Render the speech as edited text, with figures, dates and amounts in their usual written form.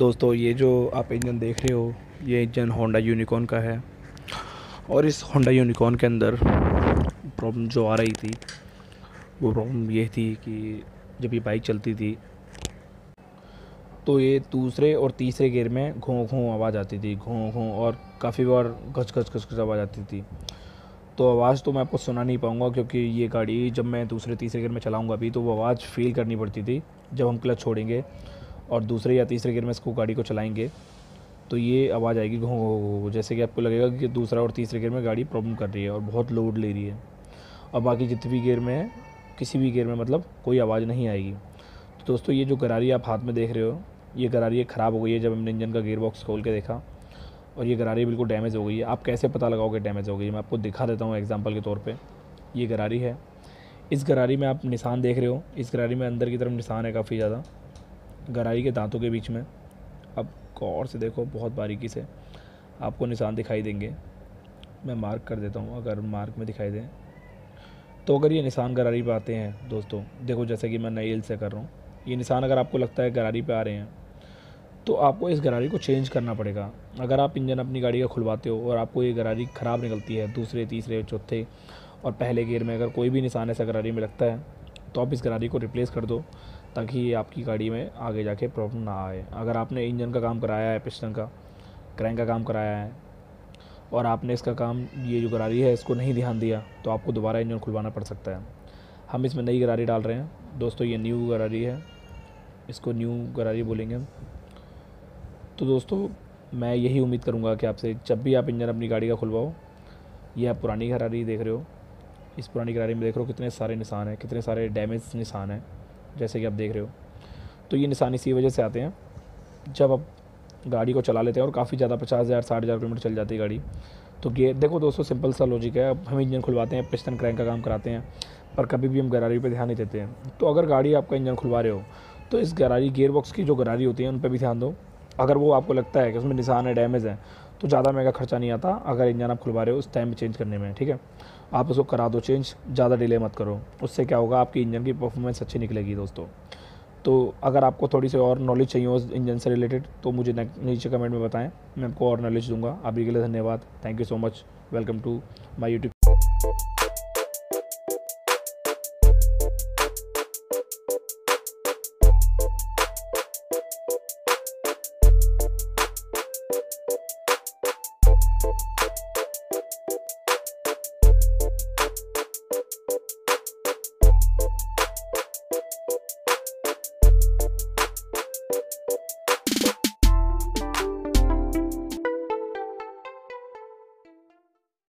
दोस्तों ये जो आप इंजन देख रहे हो ये इंजन होंडा यूनिकॉर्न का है। और इस होंडा यूनिकॉर्न के अंदर प्रॉब्लम जो आ रही थी वो प्रॉब्लम ये थी कि जब ये बाइक चलती थी तो ये दूसरे और तीसरे गियर में घों घों आवाज़ आती थी, घों घों, और काफ़ी बार घच घच घच घच आवाज़ आती थी। तो आवाज़ तो मैं आपको सुना नहीं पाऊँगा क्योंकि ये गाड़ी जब मैं दूसरे तीसरे गियर में चलाऊँगा अभी तो वो आवाज़ फील करनी पड़ती थी जब हम क्लच छोड़ेंगे और दूसरे या तीसरे गियर में इसको गाड़ी को चलाएँगे तो ये आवाज़ आएगी घों घों, जैसे कि आपको लगेगा कि दूसरा और तीसरे गियर में गाड़ी प्रॉब्लम कर रही है और बहुत लोड ले रही है। और बाकी जितने भी गियर में है किसी भी गियर में मतलब कोई आवाज़ नहीं आएगी। तो दोस्तों ये जो गरारी आप हाथ में देख रहे हो ये गरारी ख़राब हो गई है जब हमने इंजन का गियर बॉक्स खोल के देखा, और ये गरारी बिल्कुल डैमेज हो गई है। आप कैसे पता लगाओगे डैमेज हो गई है? मैं आपको दिखा देता हूँ एग्जांपल के तौर पे। ये गरारी है, इस गरारी में आप निशान देख रहे हो, इस गरारी में अंदर की तरफ निशान है काफ़ी ज़्यादा गरारी के दांतों के बीच में। आप गौर से देखो, बहुत बारीकी से आपको निशान दिखाई देंगे। मैं मार्क कर देता हूँ, अगर मार्क में दिखाई दें तो अगर ये निशान गरारी पर आते हैं दोस्तों, देखो जैसे कि मैं नेल से कर रहा हूँ, ये निशान अगर आपको लगता है गरारी पे आ रहे हैं तो आपको इस गरारी को चेंज करना पड़ेगा। अगर आप इंजन अपनी गाड़ी का खुलवाते हो और आपको ये गरारी ख़राब निकलती है दूसरे तीसरे चौथे और पहले गियर में अगर कोई भी निशान ऐसा गरारी में लगता है तो आप इस गरारी को रिप्लेस कर दो ताकि ये आपकी गाड़ी में आगे जाके प्रॉब्लम ना आए। अगर आपने इंजन का काम कराया है, पिस्टन का क्रैंक का काम कराया है और आपने इसका काम ये जो गरारी है इसको नहीं ध्यान दिया तो आपको दोबारा इंजन खुलवाना पड़ सकता है। हम इसमें नई गरारी डाल रहे हैं दोस्तों, ये न्यू गरारी है, इसको न्यू गरारी बोलेंगे हम। तो दोस्तों मैं यही उम्मीद करूंगा कि आपसे जब भी आप इंजन अपनी गाड़ी का खुलवाओ, ये आप पुरानी गरारी देख रहे हो, इस पुरानी गरारी में देख रहे हो कितने सारे निशान हैं, कितने सारे डैमेज निशान हैं जैसे कि आप देख रहे हो। तो ये निशान इसी वजह से आते हैं जब आप गाड़ी को चला लेते हैं और काफ़ी ज़्यादा 50,000 60,000 किलोमीटर चल जाती है गाड़ी। तो गियर देखो दोस्तों, सिंपल सा लॉजिक है, हम इंजन खुलवाते हैं, पिस्टन क्रैंक का काम कराते हैं पर कभी भी हम गरारी पे ध्यान नहीं देते हैं। तो अगर गाड़ी आपका इंजन खुलवा रहे हो तो इस गरारी गियर बॉक्स की जो गरारी होती है उन पर भी ध्यान दो। अगर वो आपको लगता है कि उसमें निशान है, डैमेज है, तो ज़्यादा महंगा खर्चा नहीं आता अगर इंजन आप खुलवा रहे हो उस टाइम में चेंज करने में, ठीक है? आप उसको करा दो चेंज, ज़्यादा डिले मत करो, उससे क्या होगा आपकी इंजन की परफॉर्मेंस अच्छी निकलेगी दोस्तों। तो अगर आपको थोड़ी सी और नॉलेज चाहिए हो इंजन से रिलेटेड तो मुझे नीचे कमेंट में बताएं, मैं आपको और नॉलेज दूंगा। अभी के लिए धन्यवाद, thank you so much, welcome to my YouTube.